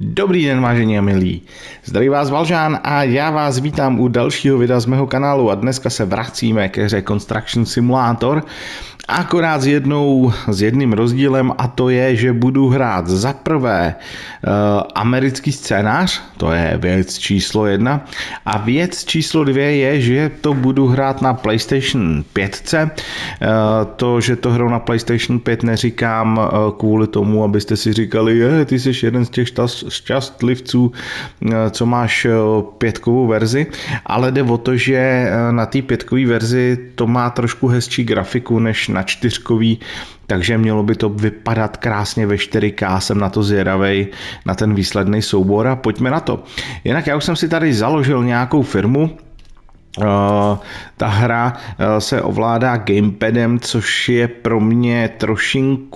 Dobrý den, vážení a milí. Zdraví vás Valjean a já vás vítám u dalšího videa z mého kanálu a dneska se vracíme ke hře Construction Simulator, akorát s jedným rozdílem, a to je, že budu hrát za prvé americký scénář, to je věc číslo 1, a věc číslo 2 je, že to budu hrát na PlayStation 5. To, že to hrou na PlayStation 5, neříkám kvůli tomu, abyste si říkali, je, ty jsi jeden z těch šťastlivců, co máš pětkovou verzi, ale jde o to, že na té pětkové verzi to má trošku hezčí grafiku než na čtyřkový, takže mělo by to vypadat krásně ve 4K, jsem na to zvědavej, na ten výsledný soubor, a pojďme na to. Jinak já už jsem si tady založil nějakou firmu. Ta hra se ovládá gamepadem, což je pro mě trošinku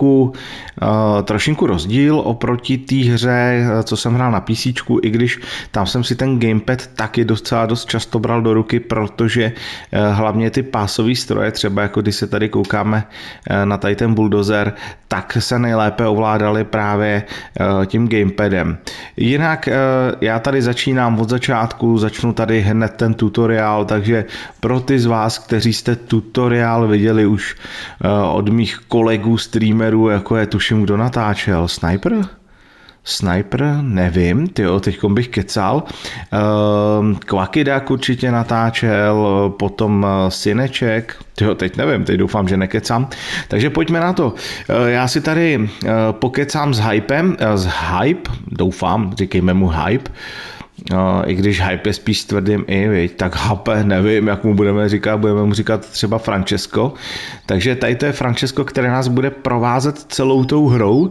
rozdíl oproti té hře, co jsem hrál na PC, i když tam jsem si ten gamepad taky dost často bral do ruky, protože hlavně ty pásové stroje, třeba jako když se tady koukáme na Titan Bulldozer, tak se nejlépe ovládaly právě tím gamepadem. Jinak já tady začínám od začátku, začnu tady hned ten tutoriál, takže pro ty z vás, kteří jste tutoriál viděli už od mých kolegů streamerů, jako je, tuším, kdo natáčel, Sniper? Nevím, tyjo, teďkom bych kecal. Kvakidák určitě natáčel, potom Sineček, tyjo, teď nevím, teď doufám, že nekecám. Takže pojďme na to. Já si tady pokecám s Hype, doufám, říkejme mu Hype, i když Hype je spíš tvrdým i, viď? Tak Hype, nevím, jak mu budeme mu říkat třeba Francesco. Takže tady to je Francesco, který nás bude provázet celou tou hrou,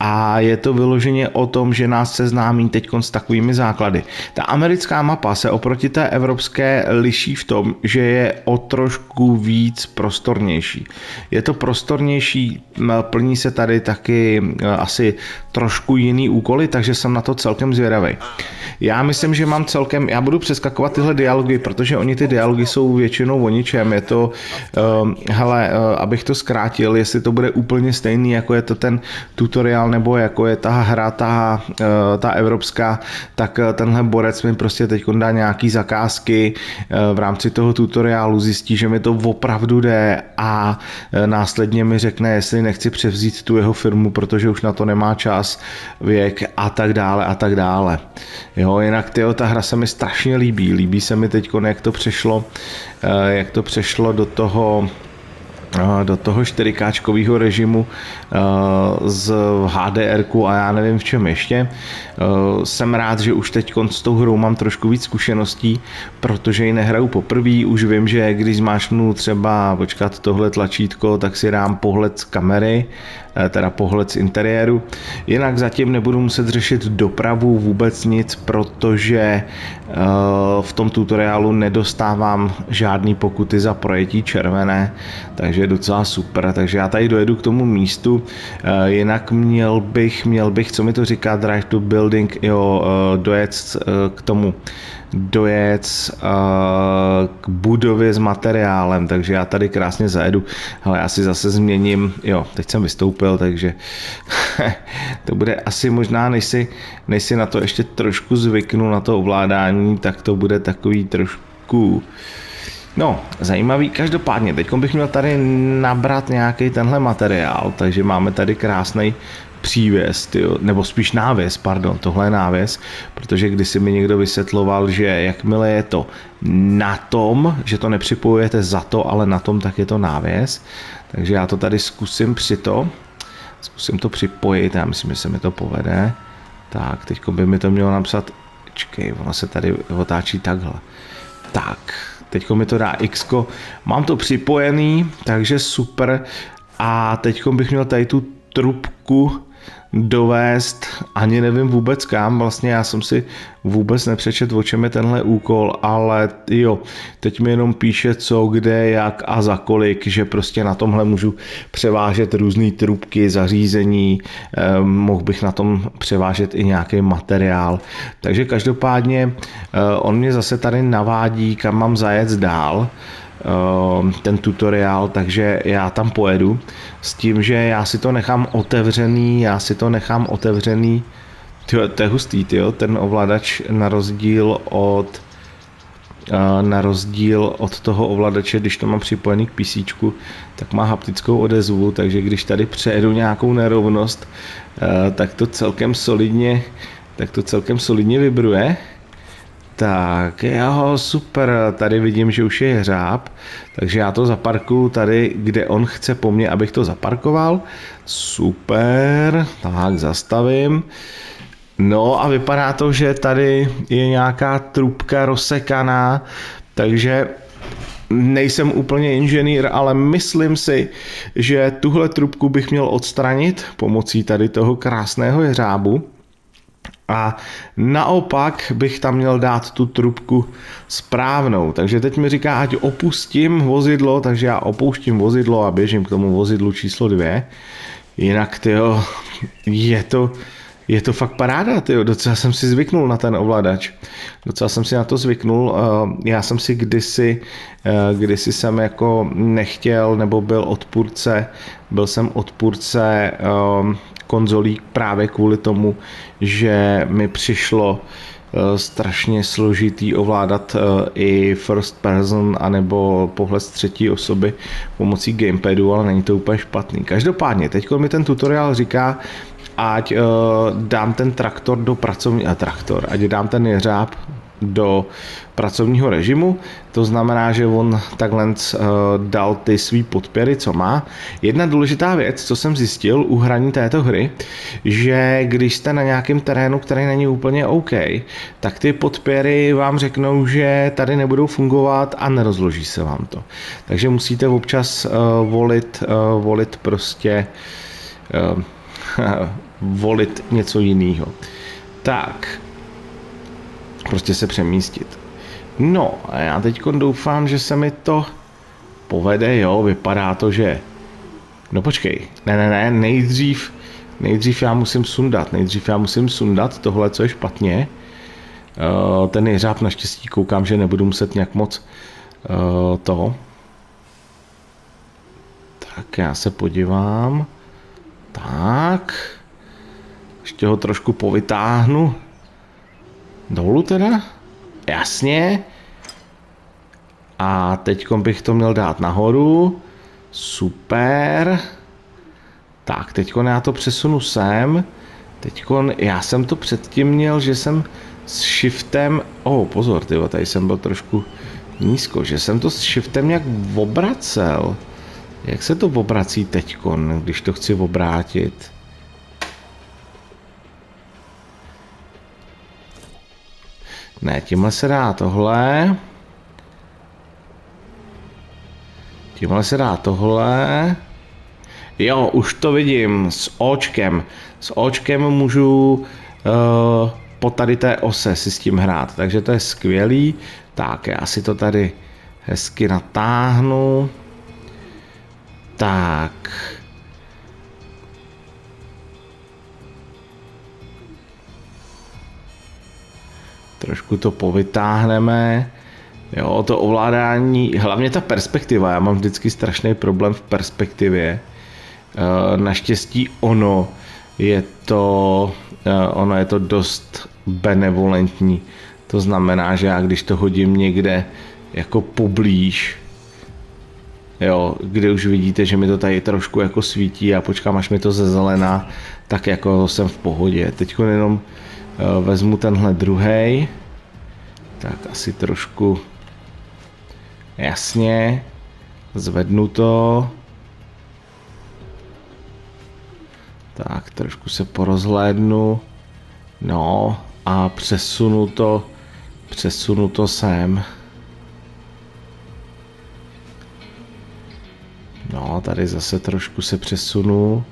a je to vyloženě o tom, že nás seznámí teď s takovými základy. Ta americká mapa se oproti té evropské liší v tom, že je o trošku víc prostornější. Je to prostornější, plní se tady taky asi trošku jiný úkoly, takže jsem na to celkem zvědavý. Myslím, že mám celkem, já budu přeskakovat tyhle dialogy, protože oni ty dialogy jsou většinou o ničem, je to, abych to zkrátil, jestli to bude úplně stejný, jako je to ten tutoriál, nebo jako je ta hra, ta evropská, tak tenhle borec mi prostě teď dá nějaký zakázky v rámci toho tutoriálu, zjistí, že mi to opravdu jde, a následně mi řekne, jestli nechci převzít tu jeho firmu, protože už na to nemá čas, věk a tak dále. Jo, jinak tyjo, ta hra se mi strašně líbí. Líbí se mi teď, jak to přešlo do toho 4K režimu z HDR-ku a já nevím v čem ještě. Jsem rád, že už teď s tou hrou mám trošku víc zkušeností, protože ji nehraju poprvé. Už vím, že když zmáčknu třeba počkat tohle tlačítko, tak si dám pohled z kamery, teda pohled z interiéru. Jinak zatím nebudu muset řešit dopravu, vůbec nic, protože v tom tutoriálu nedostávám žádný pokuty za projetí červené, takže je docela super. Takže já tady dojedu k tomu místu, jinak měl bych, co mi to říká, drive to building, jo, dojet k budově s materiálem, takže já tady krásně zajedu. Hele, já si zase změním, jo, teď jsem vystoupil, takže to bude asi možná, než si na to ještě trošku zvyknu, na to ovládání, tak to bude takový trošku, no, zajímavý. Každopádně, teď bych měl tady nabrat nějaký tenhle materiál, takže máme tady krásný přívěs, nebo spíš návěs, pardon, tohle je návěs, protože kdysi mi někdo vysvětloval, že jakmile je to na tom, že to nepřipojujete za to, ale na tom, tak je to návěs, takže já to tady zkusím to připojit, já myslím, že se mi to povede. Tak, teď by mi to mělo napsat, čekej, ono se tady otáčí takhle, tak, teď mi to dá X-ko, mám to připojený, takže super, a teď bych měl tady tu trubku dovést, ani nevím vůbec kam, vlastně já jsem si vůbec nepřečet, o čem je tenhle úkol, ale jo, teď mi jenom píše co, kde, jak a za kolik, že prostě na tomhle můžu převážet různé trubky, zařízení, mohl bych na tom převážet i nějaký materiál, takže každopádně on mě zase tady navádí, kam mám zajet dál, ten tutoriál, takže já tam pojedu s tím, že já si to nechám otevřený, Tyjo, to je hustý, tyjo. Ten ovladač na rozdíl od toho ovladače, když to mám připojený k PCčku, tak má haptickou odezvu, takže když tady přejedu nějakou nerovnost, tak to celkem solidně vibruje. Tak jo, super, tady vidím, že už je hřáb, takže já to zaparkuju tady, kde on chce po mně, abych to zaparkoval. Super, tak zastavím. No a vypadá to, že tady je nějaká trubka rozsekaná, takže nejsem úplně inženýr, ale myslím si, že tuhle trubku bych měl odstranit pomocí tady toho krásného jeřábu. A naopak bych tam měl dát tu trubku správnou. Takže teď mi říká, ať opustím vozidlo, takže já opouštím vozidlo a běžím k tomu vozidlu číslo 2. Jinak, tyjo, je to fakt paráda, tyjo. Docela jsem si zvyknul na ten ovladač. Docela jsem si na to zvyknul. Já jsem si kdysi jsem jako nechtěl, nebo byl jsem odpůrce konzolí právě kvůli tomu, že mi přišlo strašně složitý ovládat i first person anebo pohled z třetí osoby pomocí gamepadu, ale není to úplně špatný. Každopádně, teď mi ten tutoriál říká, ať dám ten traktor do pracovního, ať dám ten jeřáb do pracovního režimu, to znamená, že on takhle dal ty svý podpěry, co má. Jedna důležitá věc, co jsem zjistil u hraní této hry, že když jste na nějakém terénu, který není úplně OK, tak ty podpěry vám řeknou, že tady nebudou fungovat a nerozloží se vám to. Takže musíte občas volit něco jiného. Tak, prostě se přemístit. No a já teď doufám, že se mi to povede, jo, vypadá to, že... No počkej, ne, nejdřív já musím sundat tohle, co je špatně. Ten jeřáb naštěstí koukám, že nebudu muset nějak moc toho. Tak já se podívám. Tak, ještě ho trošku povytáhnu. Dolů teda? Jasně. A teď bych to měl dát nahoru. Super. Tak, teď já to přesunu sem. Teď já jsem to předtím měl, že jsem s shiftem... pozor, tyjo, tady jsem byl trošku nízko, že jsem to s shiftem nějak obracel. Jak se to obrací teď, když to chci obrátit? Ne, tímhle se dá tohle. Tímhle se dá tohle. Jo, už to vidím s očkem. S očkem můžu po tady té ose si s tím hrát, takže to je skvělý. Tak, já si to tady hezky natáhnu. Tak. Trošku to povytáhneme. Jo, to ovládání, hlavně ta perspektiva, já mám vždycky strašný problém v perspektivě. Naštěstí ono je to dost benevolentní. To znamená, že já když to hodím někde jako poblíž, jo, kdy už vidíte, že mi to tady trošku jako svítí a počkám, až mi to zezelená, tak jako jsem v pohodě. Teďko jenom vezmu tenhle druhej, tak asi trošku, jasně, zvednu to, tak trošku se porozhlédnu, no a přesunu to sem. No, tady zase trošku se přesunu.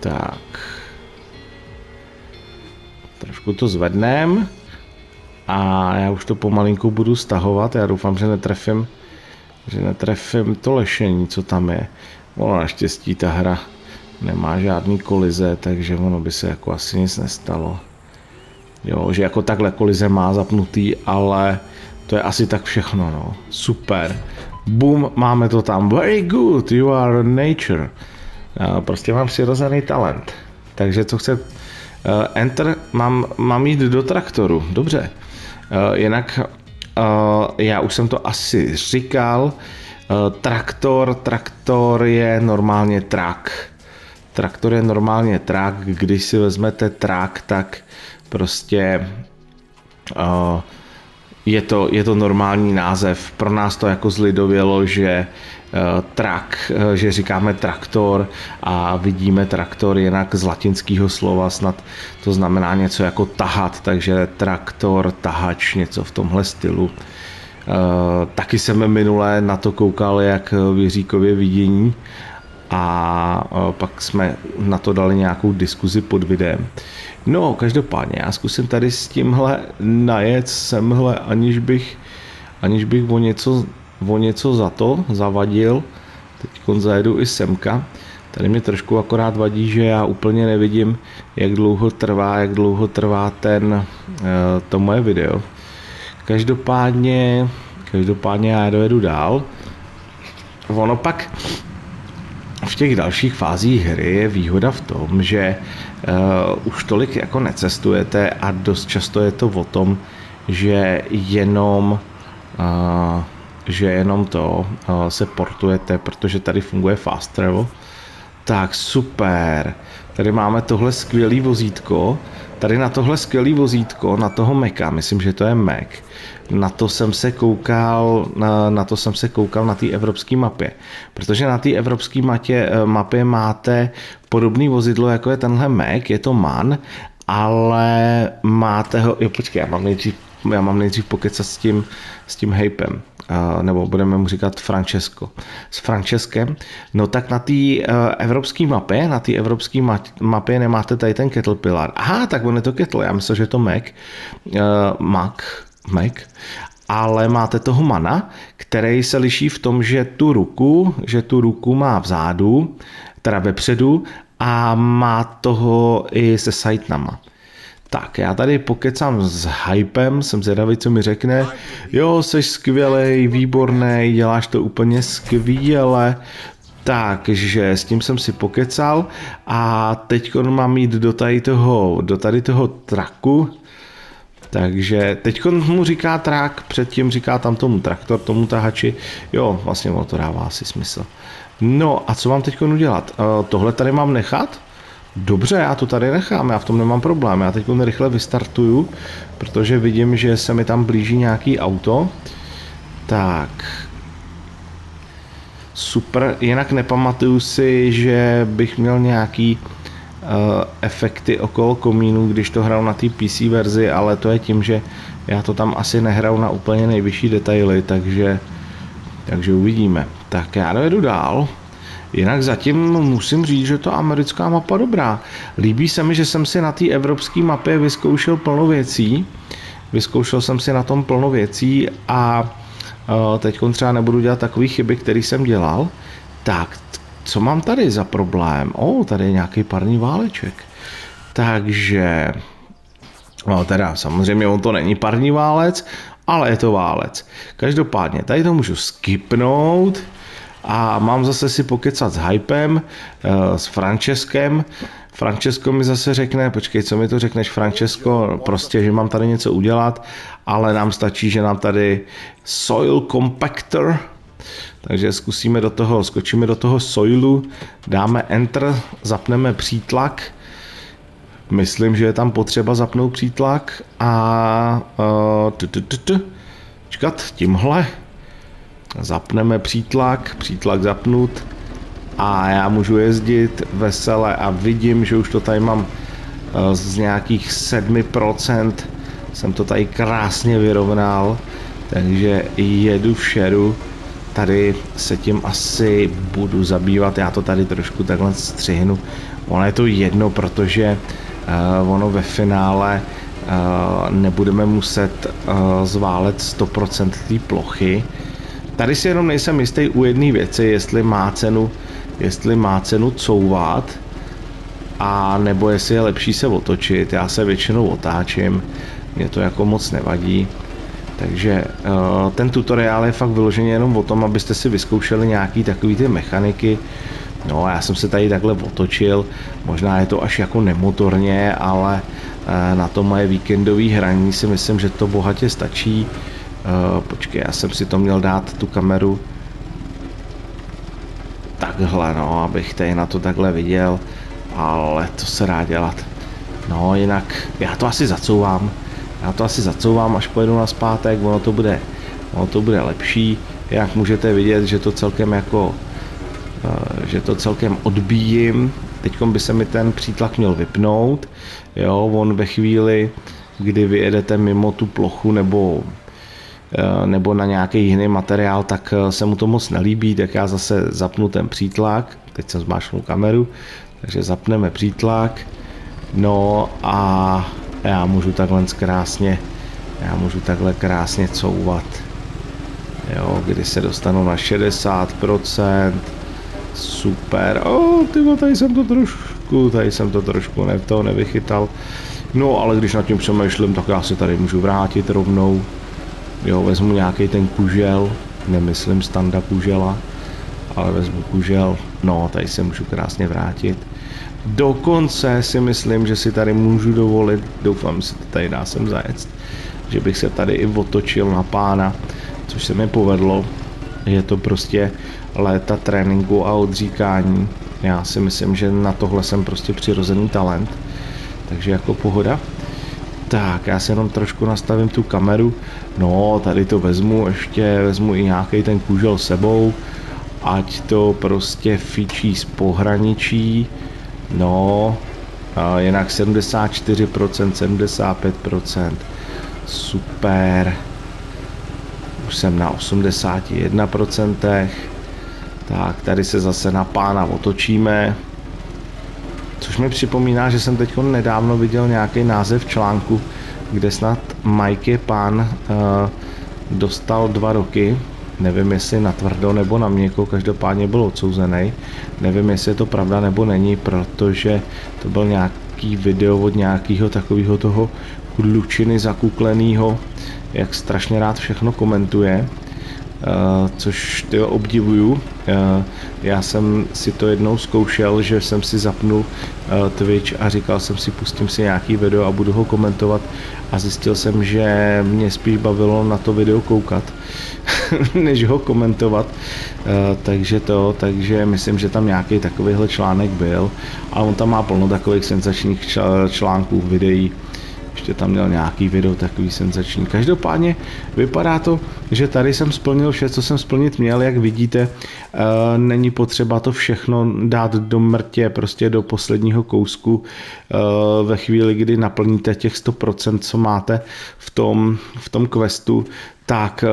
Tak. Trošku to zvednem. A já už to pomalinku budu stahovat. Já doufám, že netrefím to lešení, co tam je. Ono naštěstí ta hra nemá žádný kolize, takže ono by se jako asi nic nestalo. Jo, že jako takhle kolize má zapnutý, ale... To je asi tak všechno, no. Super. Boom, máme to tam. Very good, you are nature. Prostě mám přirozený talent. Takže co chce... Enter, mám jít do traktoru, dobře. Jinak já už jsem to asi říkal, traktor je normálně trak. Traktor je normálně trak, když si vezmete trak, tak prostě je to normální název. Pro nás to jako zlidovělo, že trak, že říkáme traktor a vidíme traktor jinak z latinského slova, snad to znamená něco jako tahat, takže traktor, tahač, něco v tomhle stylu. Taky jsem minule na to koukal, jak v Jiříkově vidění, a pak jsme na to dali nějakou diskuzi pod videem. No, každopádně, já zkusím tady s tímhle najet semhle, aniž bych o něco zavadil. Teď zajedu i semka. Tady mě trošku akorát vadí, že já úplně nevidím, jak dlouho trvá to moje video. Každopádně já dojedu dál. Ono pak v těch dalších fázích hry je výhoda v tom, že už tolik jako necestujete a dost často je to o tom, že jenom se portujete, protože tady funguje fast travel. Tak super, tady máme tohle skvělý vozítko, tady na tohle skvělý vozítko, na toho Meka, myslím, že to je Mek. Na to jsem se koukal na té evropské mapě, protože na té evropské mapě máte podobné vozidlo, jako je tenhle Mek, je to MAN, ale máte ho, jo počkej, já mám nejdřív pokecat s tím hejpem, nebo budeme mu říkat Francesco. S Franceskem, no tak na té evropské mapě nemáte tady ten Caterpillar. Aha, tak on je to Kettle, já myslím, že je to Mac, ale máte toho Mana, který se liší v tom, že tu ruku má vzadu, teda vepředu, a má toho i se sajtnama. Tak, já tady pokecám s hypem, jsem zvědavý, co mi řekne. Jo, jsi skvělej, výborný, děláš to úplně skvěle. Takže s tím jsem si pokecal a teď mám jít do tady toho traku. Takže teď mu říká trak, předtím říká tam tomu traktor, tomu tahači. Jo, vlastně ono to dává asi smysl. No a co mám teď udělat? Tohle tady mám nechat? Dobře, já to tady nechám, já v tom nemám problém. Já teď rychle vystartuju, protože vidím, že se mi tam blíží nějaký auto. Tak. Super, jinak nepamatuju si, že bych měl nějaký efekty okolo komínu, když to hrál na té PC verzi, ale to je tím, že já to tam asi nehrál na úplně nejvyšší detaily, takže uvidíme. Tak já dojedu dál. Jinak zatím musím říct, že to americká mapa dobrá. Líbí se mi, že jsem si na té evropské mapě vyzkoušel plno věcí. Vyzkoušel jsem si na tom plno věcí a teď třeba nebudu dělat takové chyby, které jsem dělal. Tak, co mám tady za problém? O, tady je nějaký parní váleček. Takže... No teda, samozřejmě on to není parní válec, ale je to válec. Každopádně, tady to můžu skipnout. A mám zase si pokecat s hypem, s Franceskem. Francesco mi zase řekne, počkej, co mi to řekneš, Francesco, prostě, že mám tady něco udělat, ale nám stačí, že nám tady soil compactor, takže zkusíme do toho, skočíme do toho soilu, dáme enter, zapneme přítlak, myslím, že je tam potřeba zapnout přítlak a čekat tímhle. Zapneme přítlak zapnut a já můžu jezdit vesele a vidím, že už to tady mám z nějakých 7%, jsem to tady krásně vyrovnal, takže jedu v šeru, tady se tím asi budu zabývat, já to tady trošku takhle střihnu, ono je to jedno, protože ono ve finále nebudeme muset zválet 100% té plochy. Tady si jenom nejsem jistý u jedné věci, jestli má cenu couvat, a nebo jestli je lepší se otočit. Já se většinou otáčím, mě to jako moc nevadí. Takže ten tutoriál je fakt vyloženě jenom o tom, abyste si vyzkoušeli nějaký takový ty mechaniky, No, já jsem se tady takhle otočil, možná je to až jako nemotorně, ale na to moje víkendové hraní si myslím, že to bohatě stačí. Počkej, já jsem si to měl dát, tu kameru, takhle, no, abych tady na to takhle viděl, ale to se dá dělat. No, jinak já to asi zacouvám, až pojedu na zpátek, ono to bude lepší. Jak můžete vidět, že to celkem odbíjím. Teď by se mi ten přítlak měl vypnout, jo, on ve chvíli, kdy vyjedete mimo tu plochu nebo na nějaký jiný materiál, tak se mu to moc nelíbí, tak já zase zapnu ten přítlak, teď jsem zmášnul kameru, takže zapneme přítlak, no a já můžu takhle krásně couvat, jo, kdy se dostanu na 60%, super, tyvo, tady jsem to trošku nevychytal, no ale když nad tím přemýšlím, tak já se tady můžu vrátit rovnou, jo, vezmu nějaký ten kužel, nemyslím standa kužela, ale vezmu kužel, no, tady se můžu krásně vrátit. Dokonce si myslím, že si tady můžu dovolit, doufám, že se to tady dá sem zajet, že bych se tady i otočil na pána, což se mi povedlo. Je to prostě léta tréninku a odříkání. Já si myslím, že na tohle jsem prostě přirozený talent, takže jako pohoda. Tak, já si jenom trošku nastavím tu kameru, no tady to vezmu, ještě vezmu i nějaký ten kužel sebou, ať to prostě fičí z pohraničí, no, a jinak 74%, 75%, super, už jsem na 81%, tak tady se zase na pána otočíme. Což mi připomíná, že jsem teď nedávno viděl nějaký název článku, kde snad Mikey Pán dostal 2 roky, nevím jestli natvrdo nebo na měko, každopádně byl odsouzený, nevím jestli je to pravda nebo není, protože to byl nějaký video od nějakého takového toho klučiny zakuklenýho, jak strašně rád všechno komentuje. Což tyjo, obdivuju. Já jsem si to jednou zkoušel, že jsem si zapnul Twitch a říkal jsem si, pustím si nějaký video a budu ho komentovat, a zjistil jsem, že mě spíš bavilo na to video koukat, než ho komentovat, takže myslím, že tam nějaký takovýhle článek byl, a on tam má plno takových senzačních článků, videí. Ještě tam měl nějaký video takový senzační. Každopádně vypadá to, že tady jsem splnil vše, co jsem splnit měl, jak vidíte. Není potřeba to všechno dát do mrtě, prostě do posledního kousku. Ve chvíli, kdy naplníte těch 100%, co máte v tom questu, tak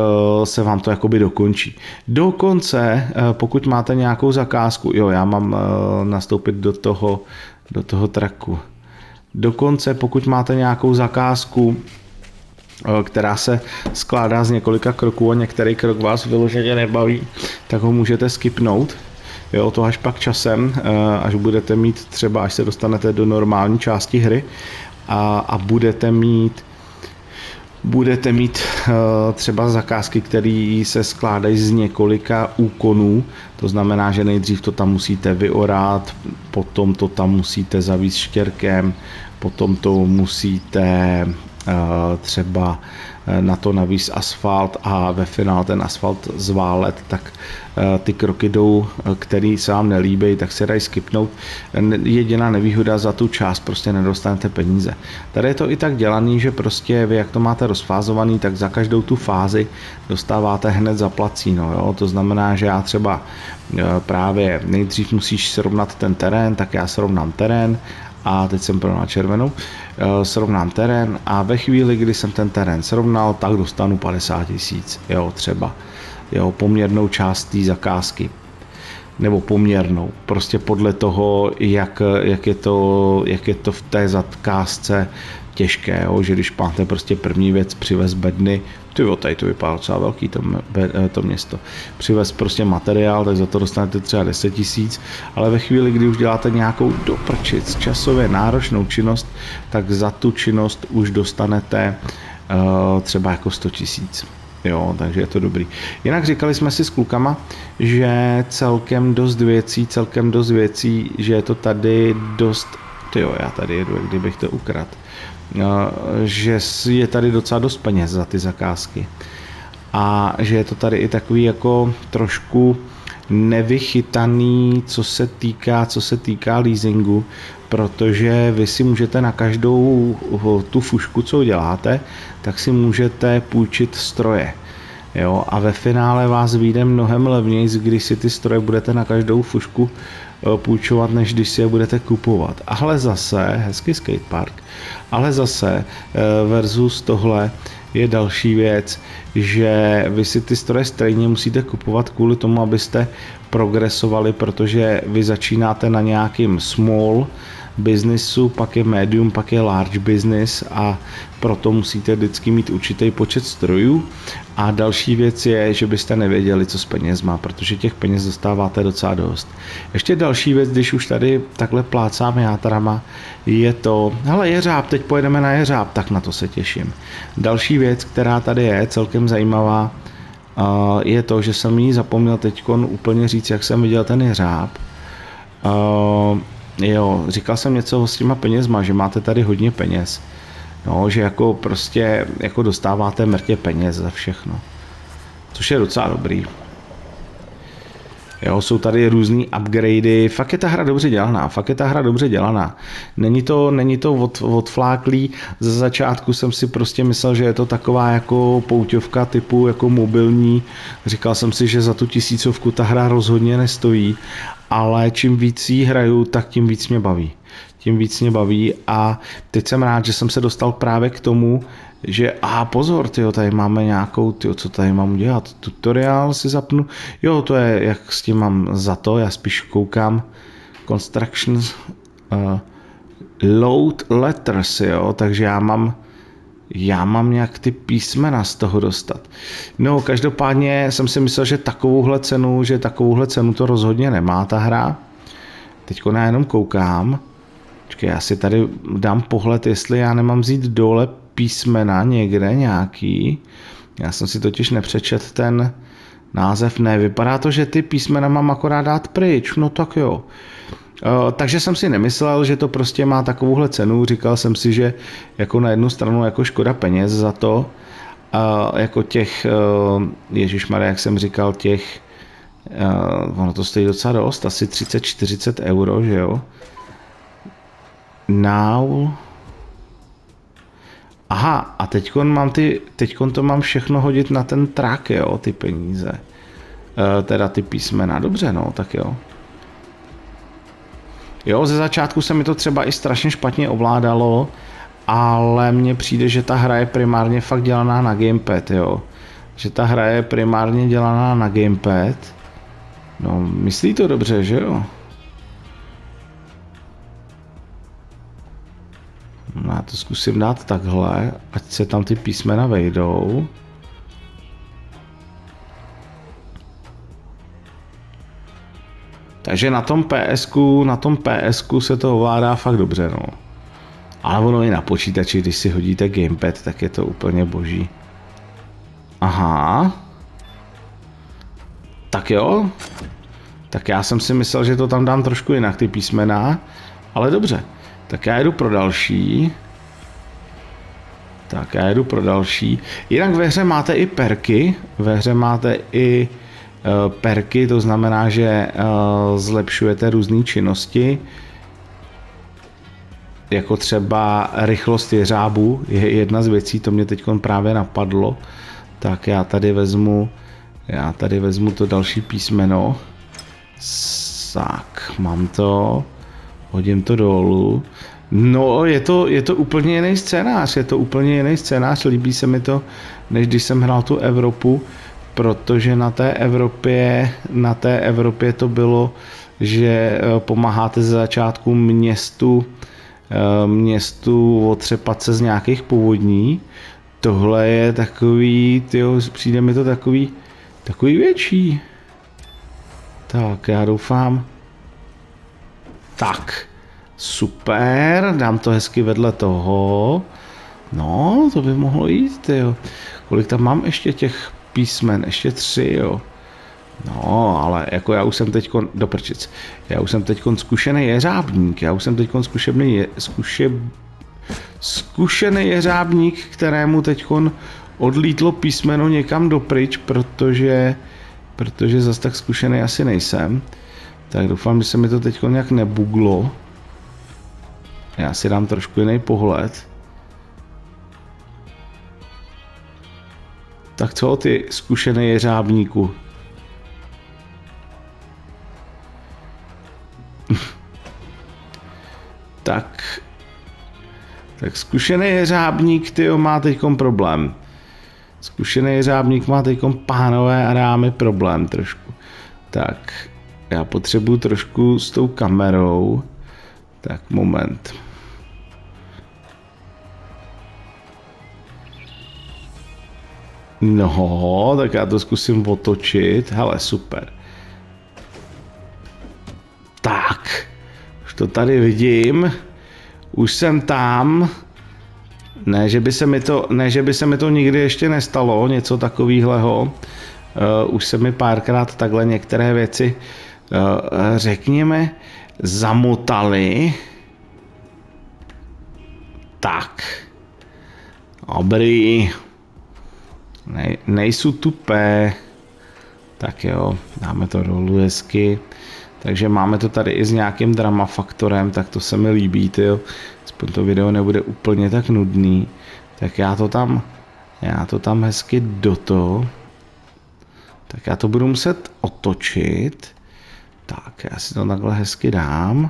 se vám to jakoby dokončí. Dokonce, pokud máte nějakou zakázku, jo, já mám nastoupit do toho traku. Dokonce, pokud máte nějakou zakázku, která se skládá z několika kroků a některý krok vás vyloženě nebaví, tak ho můžete skipnout. Jo, to až pak časem, až budete mít třeba, až se dostanete do normální části hry a budete mít třeba zakázky, které se skládají z několika úkonů, to znamená, že nejdřív to tam musíte vyorát, potom to tam musíte zavít štěrkem, potom to musíte třeba na to navíz asfalt a ve finále ten asfalt zválet, tak ty kroky jdou, který se vám nelíbí, tak se dají skipnout. Jediná nevýhoda, za tu část prostě nedostanete peníze. Tady je to i tak dělaný, že prostě vy, jak to máte rozfázovaný, tak za každou tu fázi dostáváte hned zaplacíno, jo? To znamená, že já třeba právě nejdřív musíš srovnat ten terén, tak já srovnám terén, a teď jsem pro červenou, srovnám terén, a ve chvíli, kdy jsem ten terén srovnal, tak dostanu 50 000, jo, třeba, jo, poměrnou část té zakázky, nebo poměrnou, prostě podle toho, jak je to v té zakázce těžké, jo, že když máte prostě první věc přivez bedny, tyjo, tady to vypadá docela velký to město, přivez prostě materiál, tak za to dostanete třeba 10 000, ale ve chvíli, kdy už děláte nějakou doprčic časově náročnou činnost, tak za tu činnost už dostanete třeba jako 100 000, Jo, takže je to dobrý. Jinak říkali jsme si s klukama, že celkem dost věcí, že je to tady dost, tyjo, já tady jedu, kdybych to ukradl, že je tady docela dost peněz za ty zakázky. A že je to tady i takový jako trošku nevychytaný, co se týká leasingu, protože vy si můžete na každou tu fušku, co děláte, tak si můžete půjčit stroje. Jo? A ve finále vás vyjde mnohem levněji, když si ty stroje budete na každou fušku půjčovat, než když si je budete kupovat. Ale zase, hezký skatepark, ale zase versus tohle je další věc, že vy si ty stroje stejně musíte kupovat kvůli tomu, abyste progresovali, protože vy začínáte na nějakým small businessu, pak je medium, pak je large business a proto musíte vždycky mít určitý počet strojů. A další věc je, že byste nevěděli, co s penězma, protože těch peněz dostáváte docela dost. Ještě další věc, když už tady takhle plácám játrama, je to, hele, jeřáb, teď pojedeme na jeřáb, tak na to se těším. Další věc, která tady je celkem zajímavá, je to, že jsem jí zapomněl teďkon úplně říct, jak jsem viděl ten jeřáb. Jo, říkal jsem něco s těma penězma, že máte tady hodně peněz. No, že jako prostě jako dostáváte mrtě peněz za všechno. Což je docela dobrý. Jo, jsou tady různý upgradey. Fakt je ta hra dobře dělaná. Není to odfláklý. Ze začátku jsem si prostě myslel, že je to taková jako pouťovka typu jako mobilní. Říkal jsem si, že za tu 1000 ta hra rozhodně nestojí. Ale čím víc jí hraju, tak tím víc mě baví. A teď jsem rád, že jsem se dostal právě k tomu, že a pozor, tyjo, tady máme nějakou, tyjo, co tady mám udělat, tutoriál si zapnu, jo, to je, jak s tím mám za to, já spíš koukám Construction Load Letters, jo, takže já mám nějak ty písmena z toho dostat. No, každopádně jsem si myslel, že takovouhle cenu to rozhodně nemá ta hra. Teďko já jenom koukám. Počkej, já si tady dám pohled, jestli já nemám vzít dole písmena někde nějaký. Já jsem si totiž nepřečet ten název. Ne, vypadá to, že ty písmena mám akorát dát pryč. No tak jo. Takže jsem si nemyslel, že to prostě má takovouhle cenu. Říkal jsem si, že jako na jednu stranu jako škoda peněz za to. Jako těch, ježišmarja, jak jsem říkal, těch, ono to stojí docela dost, asi 30-40 euro, že jo. Now. Aha, a teďkon to mám všechno hodit na ten track, jo, ty peníze. Teda ty písmena, dobře, no, tak jo. Jo, ze začátku se mi to třeba i strašně špatně ovládalo, ale mně přijde, že ta hra je primárně fakt dělaná na gamepad, jo. No, myslí to dobře, že jo? No, já to zkusím dát takhle, ať se tam ty písmena vejdou. Takže na tom PSku se to ovládá fakt dobře, no. Ale ono i na počítači, když si hodíte gamepad, tak je to úplně boží. Aha. Tak jo. Tak já jsem si myslel, že to tam dám trošku jinak, ty písmena. Ale dobře. Tak já jedu pro další. Jinak ve hře máte i perky. To znamená, že zlepšujete různé činnosti. Jako třeba rychlost jeřábu je jedna z věcí, to mě teď právě napadlo. Tak já tady vezmu to další písmeno. Tak, mám to. Hodím to dolů. No, je to úplně jiný scénář. Líbí se mi to, než když jsem hrál tu Evropu, protože na té Evropě to bylo, že pomáháte ze začátku městu otřepat se z nějakých povodní. Tohle je takový, tyjo, přijde mi to takový větší. Tak, já doufám. Tak, super, dám to hezky vedle toho. No, to by mohlo jít, jo. Kolik tam mám ještě těch písmen? Ještě 3, jo. No, ale jako já už jsem teďkon, do prčic, já už jsem teďkon zkušený jeřábník, zkušený jeřábník, kterému teďkon odlítlo písmeno někam dopryč, protože zas tak zkušený asi nejsem. Tak doufám, že se mi to teďkon nějak nebuglo. Já si dám trošku jiný pohled. Tak co ty, zkušený jeřábníku? Tak zkušený jeřábník, tyjo, má teďkom problém. Zkušený jeřábník má teďkom, pánové a dámy, problém trošku. Tak, já potřebuju trošku s tou kamerou. Tak, moment. No, tak já to zkusím otočit. Hele, super. Tak, už to tady vidím. Už jsem tam. Ne, že by se mi to nikdy ještě nestalo, něco takového. Už se mi párkrát takhle některé věci, řekněme, zamotaly. Tak. Dobrý. Nejsou tupé. Tak jo, dáme to dolů hezky. Takže máme to tady i s nějakým drama faktorem, tak to se mi líbí, tyjo. Aspoň to video nebude úplně tak nudný. Tak já to tam hezky do toho. Tak já to budu muset otočit. Tak, já si to takhle hezky dám.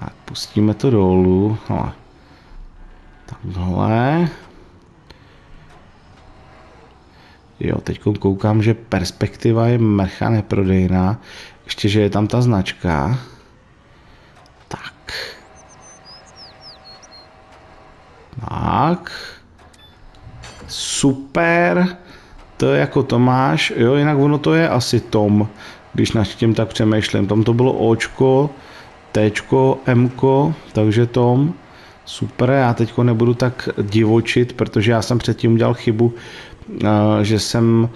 Tak, pustíme to dolů. Hele. Takhle. Jo, teď koukám, že perspektiva je mrcha neprodejná. Ještě, že je tam ta značka. Tak. Tak. Super. To je jako Tomáš. Jo, jinak ono to je asi Tom. Když nad tím tak přemýšlím. Tam to bylo Očko, Tčko, Mko. Takže Tom. Super. Já teďko nebudu tak divočit, protože já jsem předtím udělal chybu, že jsem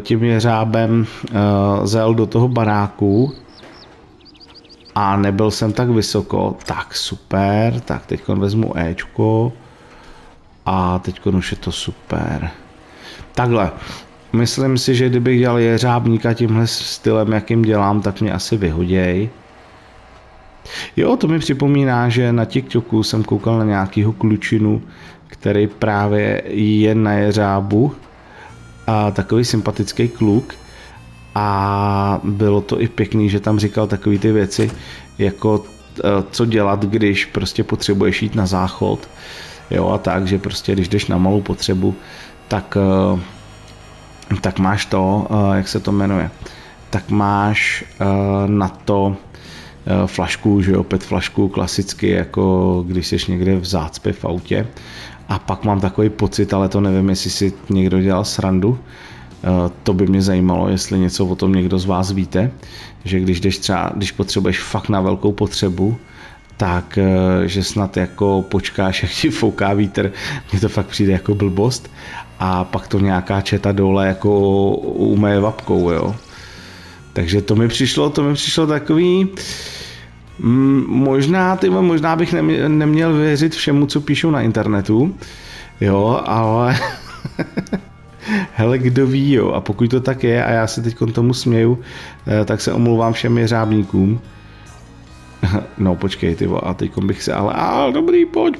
tím jeřábem zel do toho baráku a nebyl jsem tak vysoko. Tak super, tak teď vezmu Ečko a teď už je to super. Takhle, myslím si, že kdybych dělal jeřábníka tímhle stylem, jakým dělám, tak mě asi vyhoděj. Jo, to mi připomíná, že na TikToku jsem koukal na nějakýho klučinu, který právě je na jeřábu. A takový sympatický kluk a bylo to i pěkný, že tam říkal takové ty věci, jako co dělat, když prostě potřebuješ jít na záchod, jo, a tak, že prostě když jdeš na malou potřebu, tak máš to, jak se to jmenuje, tak máš na to flašku, že jo, pet flašku klasicky, jako když jsi někde v zácpě v autě. A pak mám takový pocit, ale to nevím, jestli si někdo dělal srandu. To by mě zajímalo, jestli něco o tom někdo z vás víte, že když jdeš třeba, když potřebuješ fakt na velkou potřebu, tak že snad jako počkáš, jak ti fouká vítr, mně to fakt přijde jako blbost a pak to nějaká četa dole jako umeje vapkou, jo. Takže to mi přišlo takový... Možná bych neměl věřit všemu, co píšou na internetu, jo, ale hele, kdo ví, jo, a pokud to tak je a já se teď tomu směju, tak se omlouvám všem jeřábníkům. No počkej, ty a teď bych se ale dobrý, pojď,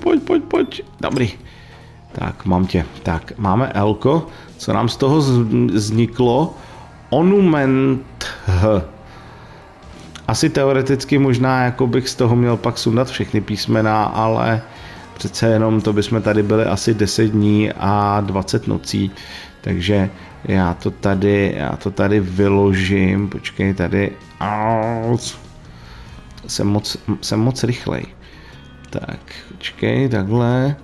dobrý. Tak, mám tě, tak, máme Elko, co nám z toho vzniklo, Onument. Asi teoreticky možná jako bych z toho měl pak sundat všechny písmena, ale přece jenom to bychom tady byli asi 10 dní a 20 nocí, takže já to tady vyložím, počkej tady, jsem moc rychlej, tak počkej takhle,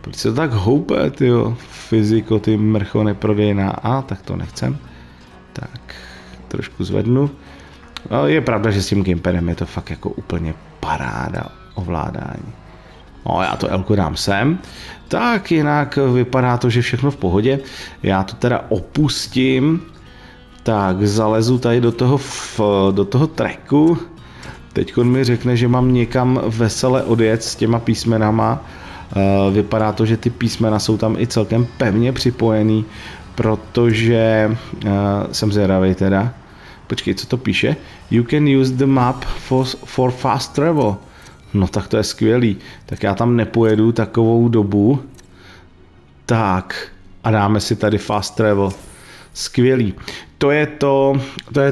proč se to tak houpe, tyjo, fyziko, ty mrcho neprodejná, a tak to nechcem, tak trošku zvednu. Je pravda, že s tím gamepadem je to fakt jako úplně paráda ovládání. No, já to Elku dám sem. Tak jinak vypadá to, že všechno v pohodě. Já to teda opustím. Tak zalezu tady do toho tracku. Teď on mi řekne, že mám někam vesele odjet s těma písmenama. Vypadá to, že ty písmena jsou tam i celkem pevně připojený, protože jsem zvědavý teda. Počkej, co to píše? You can use the map for fast travel. No tak to je skvělý. Tak já tam nepojedu takovou dobu. Tak a dáme si tady fast travel. Skvělý. To je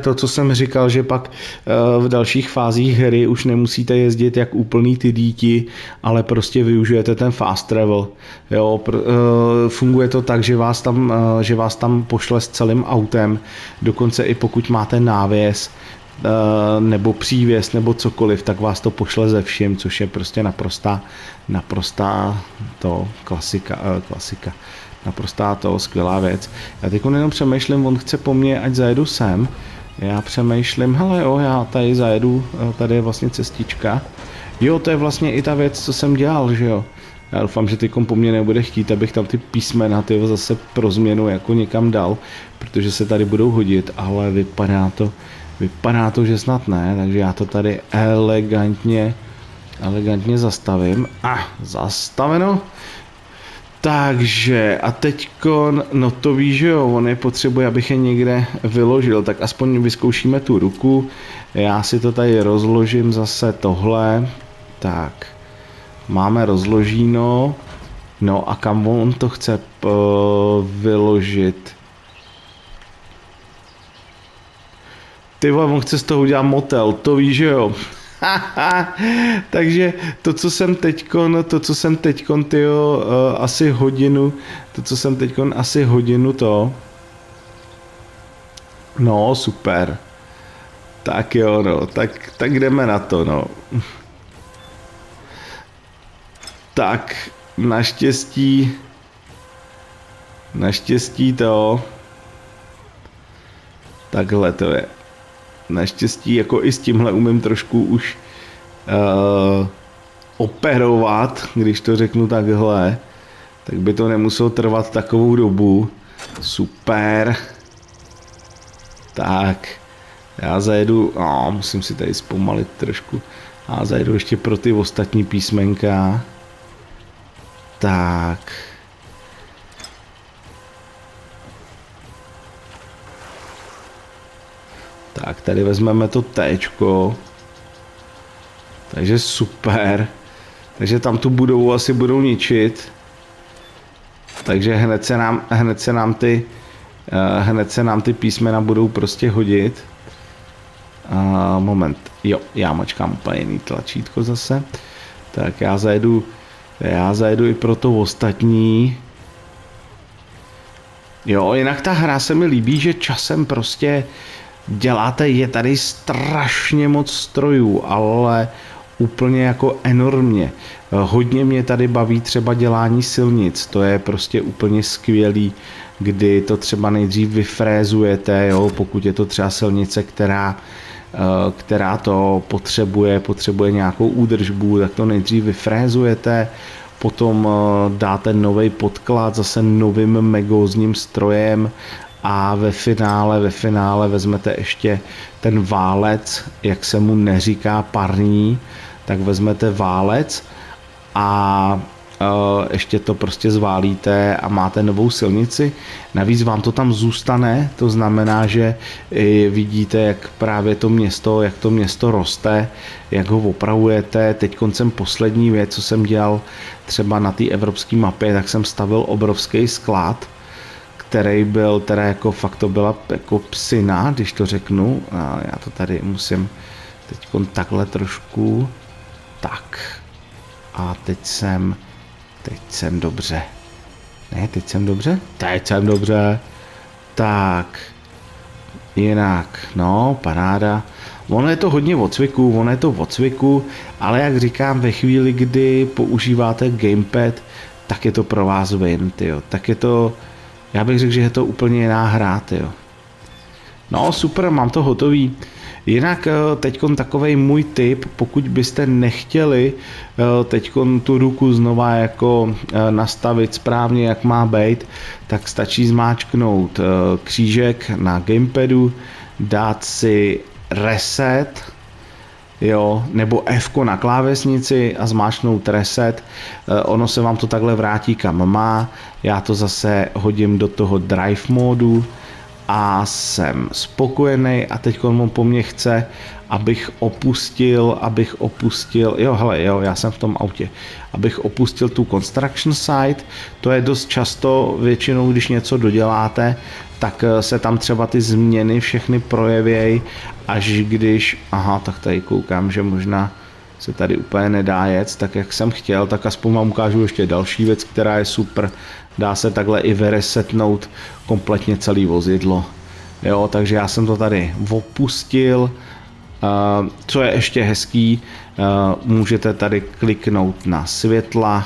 to, co jsem říkal, že pak v dalších fázích hry už nemusíte jezdit jak úplný ty díti, ale prostě využijete ten fast travel. Jo, funguje to tak, že vás tam pošle s celým autem, dokonce i pokud máte návěs, nebo přívěs, nebo cokoliv, tak vás to pošle ze vším, což je prostě naprostá to klasika. Naprostá to, skvělá věc. Já teď jenom přemýšlím, on chce po mně, ať zajedu sem. Já přemýšlím, hele jo, já tady zajedu, tady je vlastně cestička. Jo, to je vlastně i ta věc, co jsem dělal, že jo. Já doufám, že teď po mně nebude chtít, abych tam ty písmena tyho zase pro změnu jako někam dal, protože se tady budou hodit, ale vypadá to, že snad ne, takže já to tady elegantně zastavím. Zastaveno. Takže a teďkon, no to ví, že jo, on je potřebuje, abych je někde vyložil, tak aspoň vyzkoušíme tu ruku. Já si to tady rozložím zase tohle, tak máme rozložíno, no a kam on to chce vyložit? Ty vole, on chce z toho udělat motel, to ví, že jo. Takže to, co jsem teďkon asi hodinu. No, super. Tak jo, no, tak jdeme na to, no. Tak, naštěstí to. Takhle to je. Naštěstí jako i s tímhle umím trošku už operovat, když to řeknu takhle, tak by to nemuselo trvat takovou dobu. Super. Tak, já zajedu, musím si tady zpomalit trošku, a zajedu ještě pro ty ostatní písmenka. Tak. Tak tady vezmeme to téčko. Takže super. Takže tam tu budovu asi budou ničit. Takže hned se nám ty písmena budou prostě hodit. Moment. Jo, já mačkám úplně jiný tlačítko zase. Tak já zajedu i pro to ostatní. Jo, jinak ta hra se mi líbí, že časem prostě děláte, je tady strašně moc strojů, ale úplně jako enormně. Hodně mě tady baví třeba dělání silnic, to je prostě úplně skvělý, kdy to třeba nejdřív vyfrézujete, jo, pokud je to třeba silnice, která to potřebuje nějakou údržbu, tak to nejdřív vyfrézujete, potom dáte nový podklad zase novým megózním strojem, a ve finále vezmete ještě ten válec, jak se mu neříká parní, tak vezmete válec a ještě to prostě zválíte a máte novou silnici. Navíc vám to tam zůstane, to znamená, že vidíte, jak právě to město roste, jak ho opravujete. Teď koncem poslední věc, co jsem dělal třeba na té evropské mapě, tak jsem stavil obrovský sklad, který byl, teda jako fakt to byla jako psina, když to řeknu. A já to tady musím teď takhle trošku. Tak. A teď jsem dobře. Ne, teď jsem dobře. Tak. Jinak, no, paráda. Ono je to hodně o cviku, ale jak říkám, ve chvíli, kdy používáte gamepad, tak je to pro vás win, tyjo. Já bych řekl, že je to úplně jiná hra, tyjo. No super, mám to hotový. Jinak teďkon takovej můj tip, pokud byste nechtěli teďkon tu ruku znova jako nastavit správně, jak má být, tak stačí zmáčknout křížek na gamepadu, dát si reset, jo, nebo F na klávesnici a zmáčknout reset. Ono se vám to takhle vrátí kam má. Já to zase hodím do toho drive módu a jsem spokojený a teď on po mně chce, abych opustil, jo hele, jo, já jsem v tom autě, abych opustil tu construction site. To je dost často, většinou když něco doděláte, tak se tam třeba ty změny všechny projevějí, až když, aha, tak tady koukám, že možná se tady úplně nedá jet, tak jak jsem chtěl, tak aspoň vám ukážu ještě další věc, která je super. Dá se takhle i vyresetnout kompletně celý vozidlo. Jo, takže já jsem to tady opustil. Co je ještě hezký, můžete tady kliknout na světla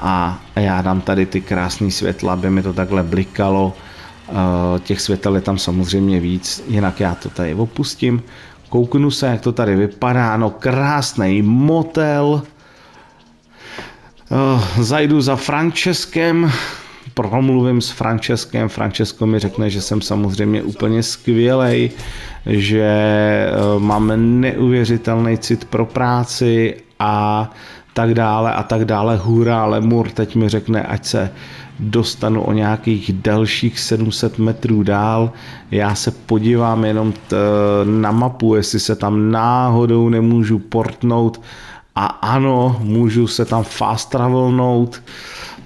a já dám tady ty krásné světla, aby mi to takhle blikalo. Těch světel je tam samozřejmě víc, jinak já to tady opustím. Kouknu se, jak to tady vypadá, no krásný motel. Zajdu za Franceskem, promluvím s Franceskem, Francesco mi řekne, že jsem samozřejmě úplně skvělej, že mám neuvěřitelný cit pro práci a tak dále, hurá lemur, teď mi řekne, ať se dostanu o nějakých dalších 700 metrů dál, já se podívám jenom na mapu, jestli se tam náhodou nemůžu portnout, a ano, můžu se tam fast travelnout,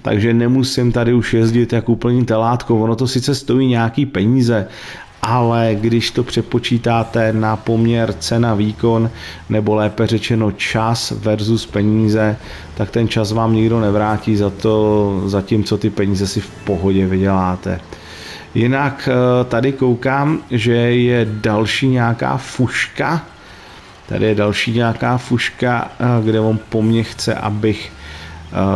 takže nemusím tady už jezdit jako úplný telátko. Ono to sice stojí nějaký peníze, ale když to přepočítáte na poměr cena výkon, nebo lépe řečeno čas versus peníze, tak ten čas vám nikdo nevrátí za tím, co ty peníze si v pohodě vyděláte. Jinak tady koukám, že je další nějaká fuška. Tady je další nějaká fuška, kde on po mně chce, abych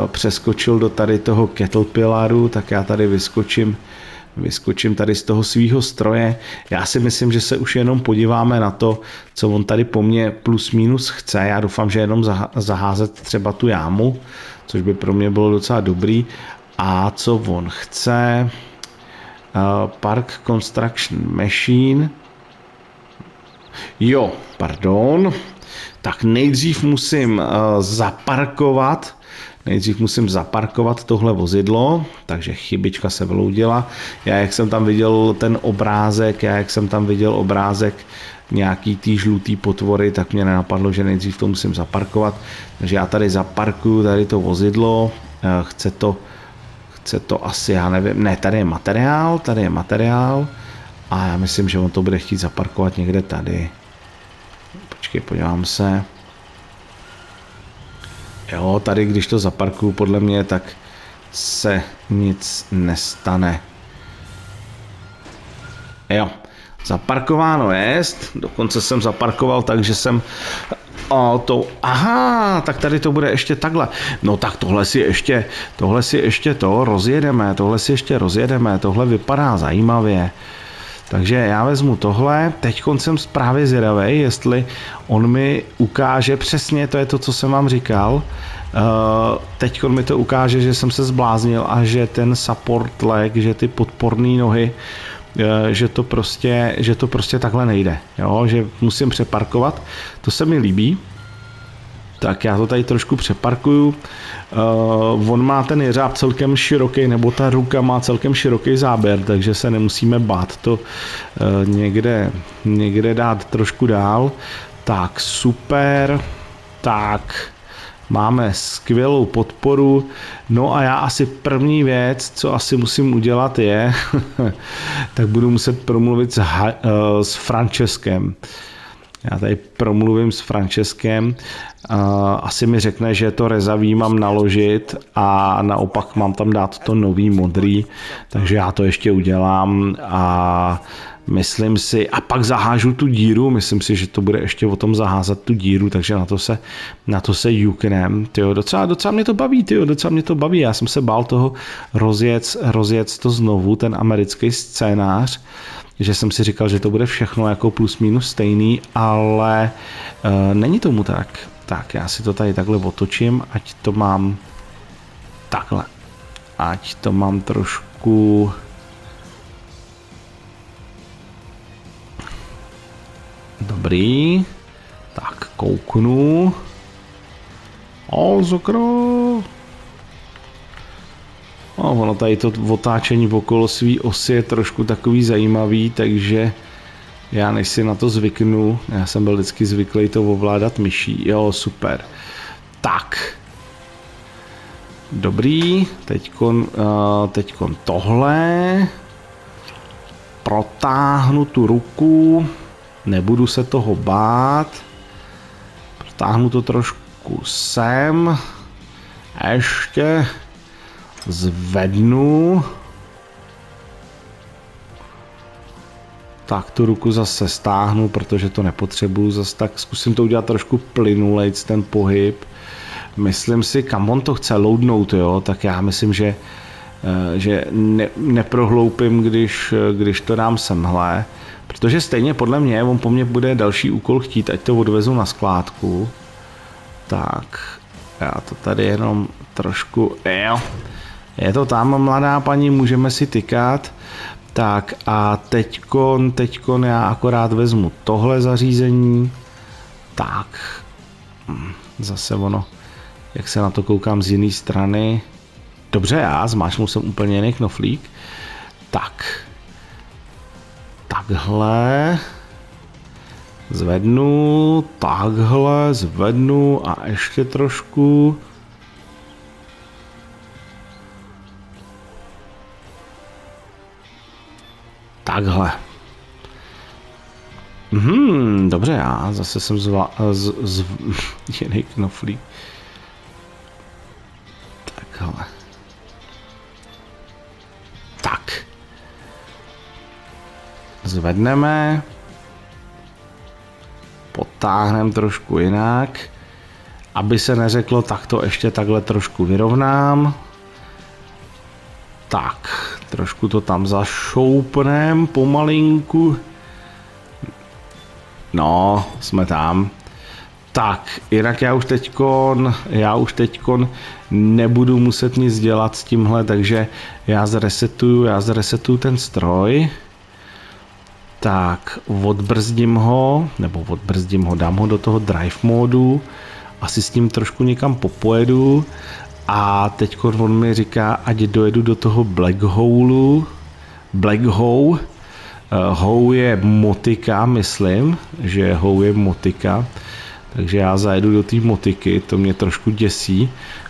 přeskočil do tady toho Caterpillaru, tak já tady vyskočím tady z toho svýho stroje. Já si myslím, že se už jenom podíváme na to, co on tady po mně plus minus chce. Já doufám, že jenom zaházet třeba tu jámu, což by pro mě bylo docela dobrý. A co on chce? Park Construction Machine. Jo, pardon, tak nejdřív musím zaparkovat tohle vozidlo, takže chybička se vloudila. Já jak jsem tam viděl obrázek nějaký tý žlutý potvory, tak mě nenapadlo, že nejdřív to musím zaparkovat, takže já tady zaparkuju tady to vozidlo, chce to asi, já nevím, ne, tady je materiál, a já myslím, že on to bude chtít zaparkovat někde tady. Počkej, podívám se. Jo, tady když to zaparkuju podle mě, tak se nic nestane. Jo, zaparkováno jest. Dokonce jsem zaparkoval, takže jsem... Aha, tak tady to bude ještě takhle. No tak tohle si ještě rozjedeme, tohle vypadá zajímavě. Takže já vezmu tohle, teďkon jsem právě zvědavej, jestli on mi ukáže, přesně to je to, co jsem vám říkal, teďkon mi to ukáže, že jsem se zbláznil a že ten support leg, že ty podporné nohy, že to prostě takhle nejde, jo? Že musím přeparkovat, to se mi líbí. Tak já to tady trošku přeparkuju. On má ten jeřáb celkem široký, nebo ta ruka má celkem široký záběr, takže se nemusíme bát to někde dát trošku dál. Tak super, tak máme skvělou podporu. No a já asi první věc, co asi musím udělat je, tak budu muset promluvit s Franceskem. Já tady promluvím s Franceskem, asi mi řekne, že to rezavý mám naložit a naopak mám tam dát to nový modrý, takže já to ještě udělám a Myslím si, a pak zahážu tu díru, myslím si, že to bude ještě o tom zaházat tu díru, takže na to se juknem, tyjo, docela mě to baví, tyjo, docela mě to baví, já jsem se bál toho rozjet to znovu, ten americký scénář, že jsem si říkal, že to bude všechno jako plus minus stejný, ale není tomu tak. Tak já si to tady takhle otočím, ať to mám takhle, ať to mám trošku... Dobrý, tak kouknu. O, zokro. Ono tady to otáčení okolo svý osy je trošku takový zajímavý, takže já než si na to zvyknu, já jsem byl vždycky zvyklý to ovládat myší, jo, super. Tak. Dobrý, teďkon tohle. Protáhnu tu ruku. Nebudu se toho bát. Protáhnu to trošku sem. Ještě zvednu. Tak tu ruku zase stáhnu, protože to nepotřebuju zase tak. Zkusím to udělat trošku plynulejc ten pohyb. Myslím si, kam on to chce loadnout, jo, tak já myslím, že neprohloupím, když to dám semhle. Protože stejně podle mě, on po mně bude další úkol chtít, ať to odvezu na skládku. Tak, já to tady jenom trošku, jo, je to tam, mladá paní, můžeme si tykat. Tak a teďkon já akorát vezmu tohle zařízení. Tak, zase ono, jak se na to koukám z jiné strany. Dobře, já zmáčknul jsem úplně jiný knoflík. Tak. Takhle zvednu, takhle zvednu a ještě trošku. Takhle. Dobře, já zase jsem jiný knoflík. Takhle. Tak. Zvedneme, potáhneme trošku jinak, aby se neřeklo, tak to ještě takhle trošku vyrovnám. Tak, trošku to tam zašoupnem pomalinku. No, jsme tam. Tak, jinak já už teďkon nebudu muset nic dělat s tímhle, takže já zresetuju ten stroj. Tak, odbrzdím ho, dám ho do toho drive módu, asi s ním trošku někam popojedu a teď on mi říká, ať dojedu do toho black hole, hou je motika, myslím, že hou je motika, takže já zajedu do té motiky, to mě trošku děsí,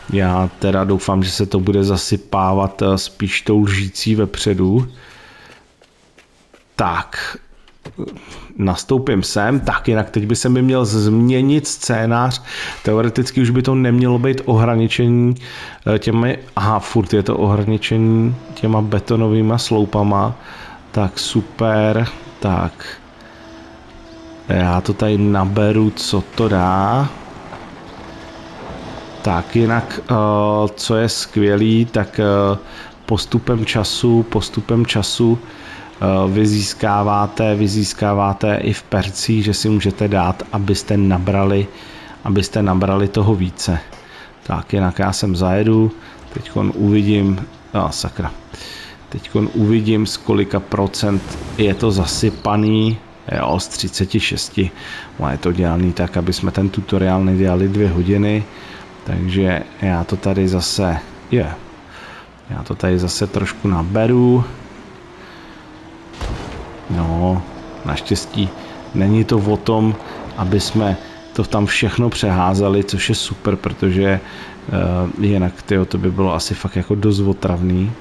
já teda doufám, že se to bude zasypávat spíš tou lžící vepředu. Tak, nastoupím sem, tak jinak teď by jsem měl změnit scénář, teoreticky už by to nemělo být ohraničení těmi, aha, furt je to ohraničení těma betonovýma sloupama, tak super, tak já to tady naberu, co to dá. Tak jinak, co je skvělý, tak postupem času vyzískáváte i v percích, že si můžete dát, abyste nabrali toho více. Tak jinak já sem zajedu, teďkon uvidím, a sakra, teďkon uvidím, z kolika procent je to zasypaný, jo, z 36, ale je to dělaný tak, aby jsme ten tutoriál nedělali 2 hodiny, takže já to tady zase trošku naberu. No, naštěstí není to o tom, aby jsme to tam všechno přeházeli, což je super, protože jinak tyjo, to by bylo asi fakt jako dost otravný.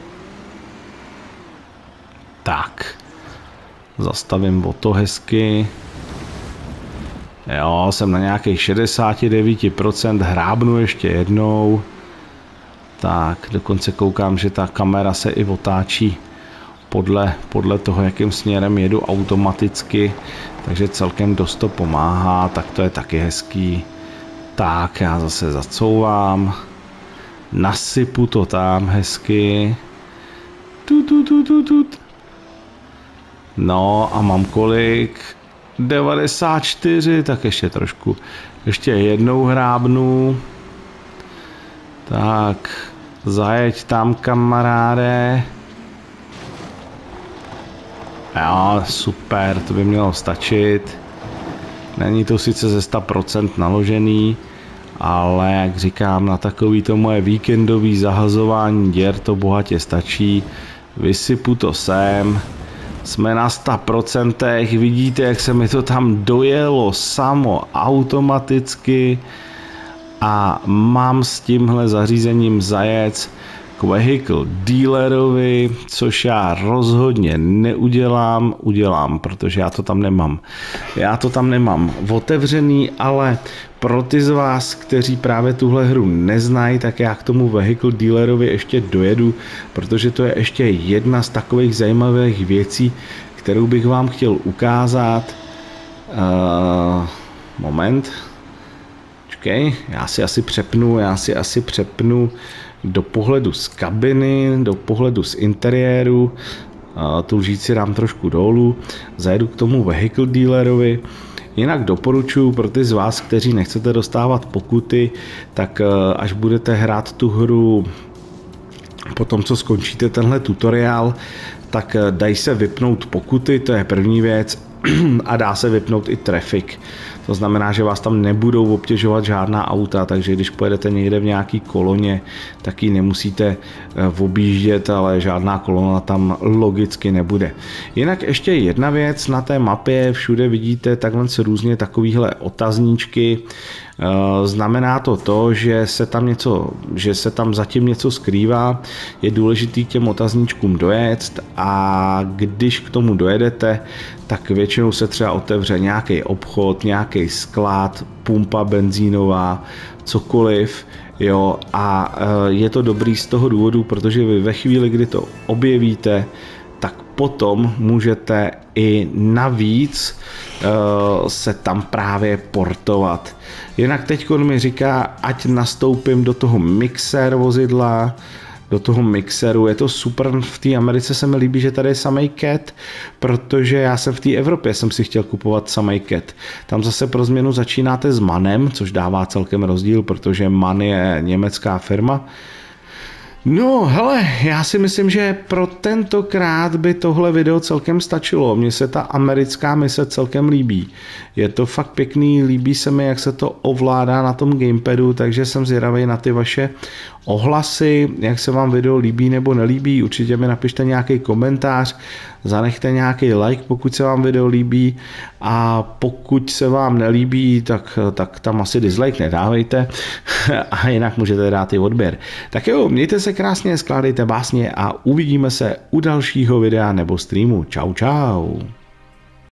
Tak, zastavím o to hezky. Jo, jsem na nějakých 69%, hrábnu ještě jednou. Tak, dokonce koukám, že ta kamera se i otáčí podle toho, jakým směrem jedu automaticky, takže celkem dost to pomáhá, tak to je taky hezký. Tak, já zase zacouvám, nasypu to tam hezky. No a mám kolik? 94, tak ještě trošku. Ještě jednou hrábnu. Tak, zajeď tam, kamaráde. Jo, super, to by mělo stačit. Není to sice ze 100% naložený, ale jak říkám, na takovýto moje víkendový zahazování děr to bohatě stačí. Vysypu to sem. Jsme na 100%, vidíte, jak se mi to tam dojelo samo automaticky a mám s tímhle zařízením zajec k vehicle dealerovi, což já rozhodně neudělám, protože já to tam nemám. Otevřený, ale pro ty z vás, kteří právě tuhle hru neznají, tak já k tomu vehicle dealerovi ještě dojedu, protože to je ještě jedna z takových zajímavých věcí, kterou bych vám chtěl ukázat. Moment. Čekej, já si asi přepnu do pohledu z kabiny, do pohledu z interiéru, tu lžíci dám trošku dolů, zajedu k tomu vehicle dealerovi. Jinak doporučuji pro ty z vás, kteří nechcete dostávat pokuty, tak až budete hrát tu hru po tom, co skončíte tenhle tutoriál, tak dají se vypnout pokuty, to je první věc, a dá se vypnout i trafik. To znamená, že vás tam nebudou obtěžovat žádná auta, takže když pojedete někde v nějaký koloně, tak ji nemusíte objíždět, ale žádná kolona tam logicky nebude. Jinak ještě jedna věc, na té mapě všude vidíte takhle se různě takovýhle otazníčky. Znamená to to, že se tam zatím něco skrývá, je důležitý k těm otazníčkům dojet a když k tomu dojedete, tak většinou se třeba otevře nějaký obchod, nějaký sklad, pumpa benzínová, cokoliv, jo, a je to dobrý z toho důvodu, protože vy ve chvíli, kdy to objevíte, tak potom můžete i navíc se tam právě portovat. Jinak teď on mi říká, ať nastoupím do toho mixér vozidla, do toho mixeru. Je to super, v té Americe se mi líbí, že tady je samej cat, protože já jsem v té Evropě jsem si chtěl kupovat samej cat. Tam zase pro změnu začínáte s MANem, což dává celkem rozdíl, protože MAN je německá firma. No hele, já si myslím, že pro tentokrát by tohle video celkem stačilo. Mně se ta americká mise celkem líbí. Je to fakt pěkný, líbí se mi, jak se to ovládá na tom gamepadu, takže jsem zvědavý na ty vaše ohlasy, jak se vám video líbí nebo nelíbí. Určitě mi napište nějaký komentář, zanechte nějaký like, pokud se vám video líbí, a pokud se vám nelíbí, tak tam asi dislike nedávejte a jinak můžete dát i odběr. Tak jo, mějte se krásně, skládejte básně a uvidíme se u dalšího videa nebo streamu. Čau, čau.